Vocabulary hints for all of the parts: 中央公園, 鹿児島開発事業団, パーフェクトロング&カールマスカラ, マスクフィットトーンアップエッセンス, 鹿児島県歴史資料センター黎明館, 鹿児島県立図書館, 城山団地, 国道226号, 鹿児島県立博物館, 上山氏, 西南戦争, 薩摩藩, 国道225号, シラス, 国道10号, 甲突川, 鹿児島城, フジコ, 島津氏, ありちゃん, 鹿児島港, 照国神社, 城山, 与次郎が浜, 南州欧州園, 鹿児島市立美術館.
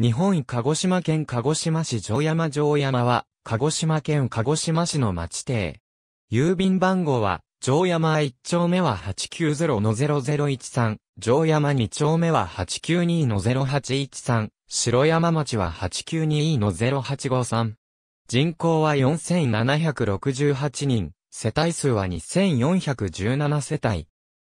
日本鹿児島県鹿児島市城山城山は、鹿児島県鹿児島市の町定。郵便番号は、城山1丁目は 890-0013、城山2丁目は 892-0813、城山町は 892-0853。人口は 4,768 人、世帯数は 2,417 世帯。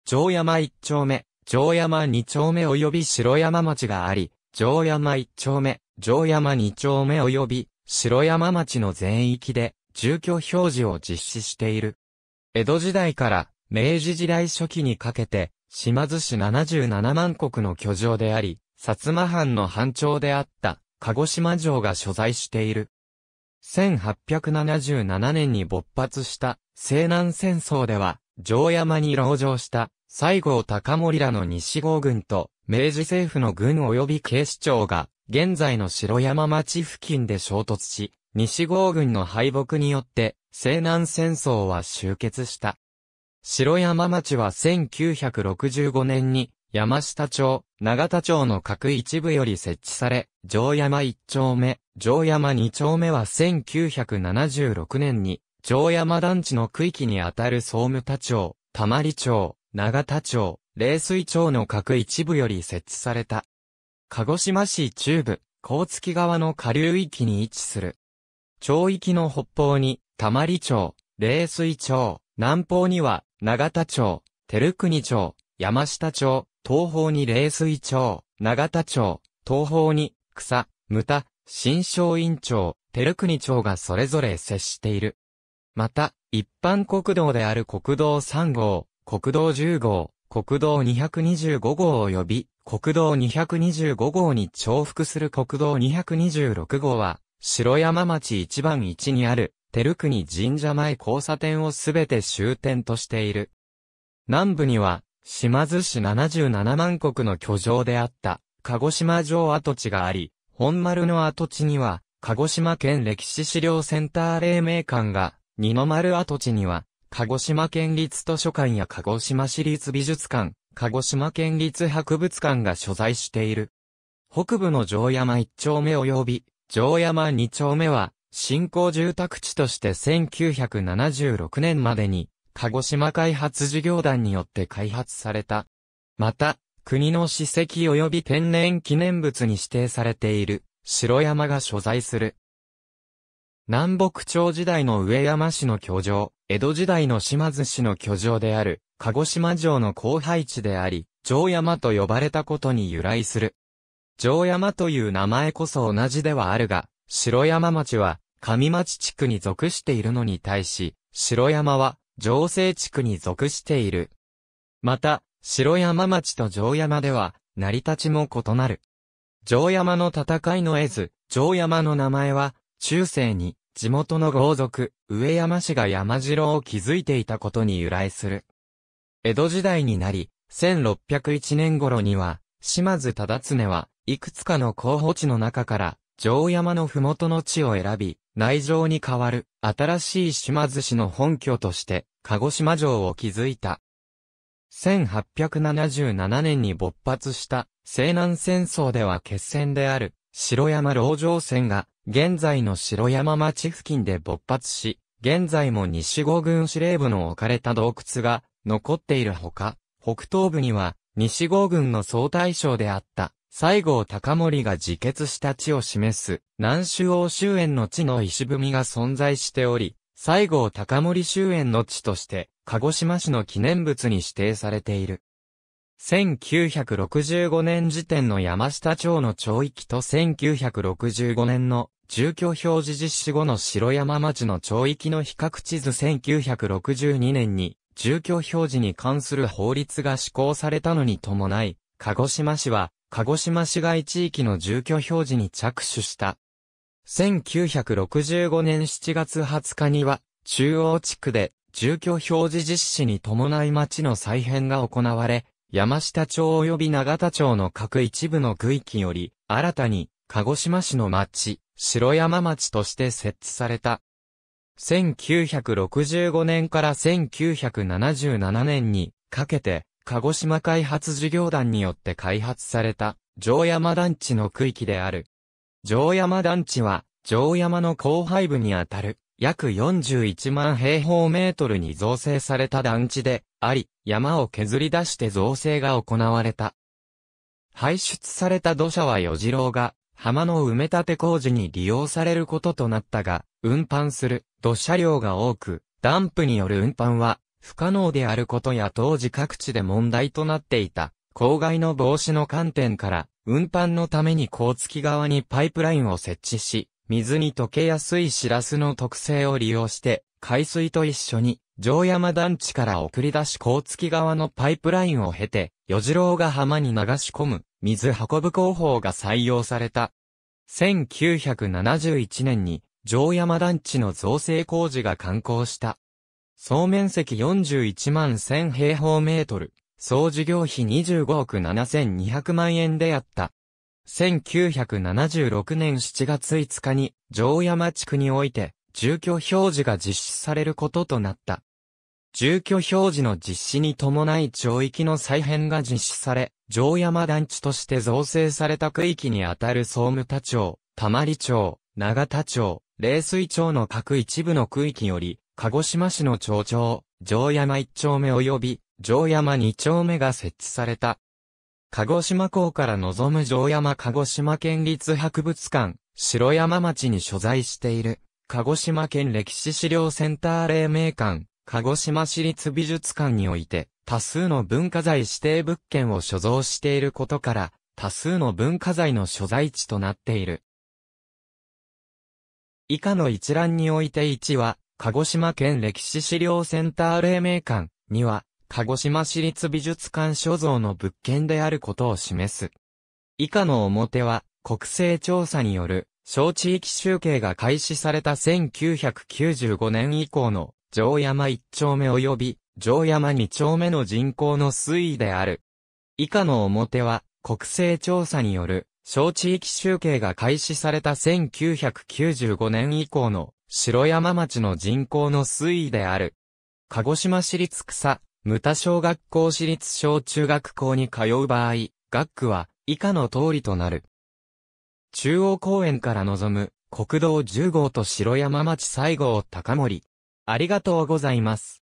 城山1丁目、城山2丁目及び城山町があり、城山1丁目、城山2丁目及び城山町の全域で住居表示を実施している。江戸時代から明治時代初期にかけて島津氏77万石の居城であり、薩摩藩の藩庁であった鹿児島城が所在している。1877年に勃発した西南戦争では、城山に籠城した西郷隆盛らの西郷軍と明治政府の軍及び警視庁が現在の城山町付近で衝突し、西郷軍の敗北によって西南戦争は終結した。城山町は1965年に山下町、永田町の各一部より設置され、城山1丁目、城山2丁目は1976年に城山団地の区域にあたる総務田町、田まり町、永田町、冷水町の各一部より設置された。鹿児島市中部、甲突川の下流域に位置する。町域の北方に、田まり町、冷水町、南方には、永田町、照国町、山下町、東方に冷水町、永田町、東方に、草、牟田、新松院町、照国町がそれぞれ接している。また、一般国道である国道3号、国道10号、国道225号及び国道225号に重複する国道226号は、城山町1番1にある、照国神社前交差点をすべて終点としている。南部には、島津氏77万石の居城であった、鹿児島城跡地があり、本丸の跡地には、鹿児島県歴史資料センター黎明館が、二の丸跡地には、鹿児島県立図書館や鹿児島市立美術館、鹿児島県立博物館が所在している。北部の城山1丁目及び、城山2丁目は、新興住宅地として1976年までに、鹿児島開発事業団によって開発された。また、国の史跡及び天然記念物に指定されている、城山が所在する。南北朝時代の上山市の居城、江戸時代の島津氏の居城である、鹿児島城の後輩地であり、城山と呼ばれたことに由来する。城山という名前こそ同じではあるが、城山町は、上町地区に属しているのに対し、城山は、城西地区に属している。また、城山町と城山では、成り立ちも異なる。城山の戦いの絵図、城山の名前は、中世に、地元の豪族、上山氏が山城を築いていたことに由来する。江戸時代になり、1601年頃には、島津忠常は、いくつかの候補地の中から、城山のふもとの地を選び、内城に代わる、新しい島津氏の本拠として、鹿児島城を築いた。1877年に勃発した、西南戦争では決戦である、城山籠城戦が、現在の城山町付近で勃発し、現在も西郷軍司令部の置かれた洞窟が残っているほか、北東部には西郷軍の総大将であった西郷隆盛が自決した地を示す南州欧州園の地の石踏みが存在しており、西郷隆盛州園の地として鹿児島市の記念物に指定されている。1965年時点の山下町の町域と1965年の住居表示実施後の城山町の町域の比較地図1962年に住居表示に関する法律が施行されたのに伴い、鹿児島市は鹿児島市街地域の住居表示に着手した。1965年7月20日には中央地区で住居表示実施に伴い町の再編が行われ、山下町及び永田町の各一部の区域より、新たに、鹿児島市の町、城山町として設置された。1965年から1977年にかけて、鹿児島開発事業団によって開発された、城山団地の区域である、城山団地は、城山の後背部にあたる、約41万平方メートルに造成された団地であり、山を削り出して造成が行われた。排出された土砂は与次郎が、浜の埋め立て工事に利用されることとなったが、運搬する土砂量が多く、ダンプによる運搬は不可能であることや当時各地で問題となっていた、公害の防止の観点から、運搬のために甲突側にパイプラインを設置し、水に溶けやすいシラスの特性を利用して、海水と一緒に城山団地から送り出し甲突側のパイプラインを経て、与次郎が浜に流し込む水運ぶ工法が採用された。1971年に城山団地の造成工事が完工した。総面積41万1000平方メートル、総事業費25億7200万円であった。1976年7月5日に城山地区において住居表示が実施されることとなった。住居表示の実施に伴い町域の再編が実施され、城山団地として造成された区域にあたる総務田町、田まり町、長田町、冷水町の各一部の区域より、鹿児島市の町長、城山1丁目及び城山2丁目が設置された。鹿児島港から望む城山鹿児島県立博物館、城山町に所在している、鹿児島県歴史資料センター黎明館、鹿児島市立美術館において、多数の文化財指定物件を所蔵していることから、多数の文化財の所在地となっている。以下の一覧において1は、鹿児島県歴史資料センター黎明館、2は、鹿児島市立美術館所蔵の物件であることを示す。以下の表は、国勢調査による、小地域集計が開始された1995年以降の、城山1丁目及び城山2丁目の人口の推移である。以下の表は国勢調査による小地域集計が開始された1995年以降の城山町の人口の推移である。鹿児島市立草、牟田小学校市立小中学校に通う場合、学区は以下の通りとなる。中央公園から望む国道10号と城山町西郷隆盛。ありがとうございます。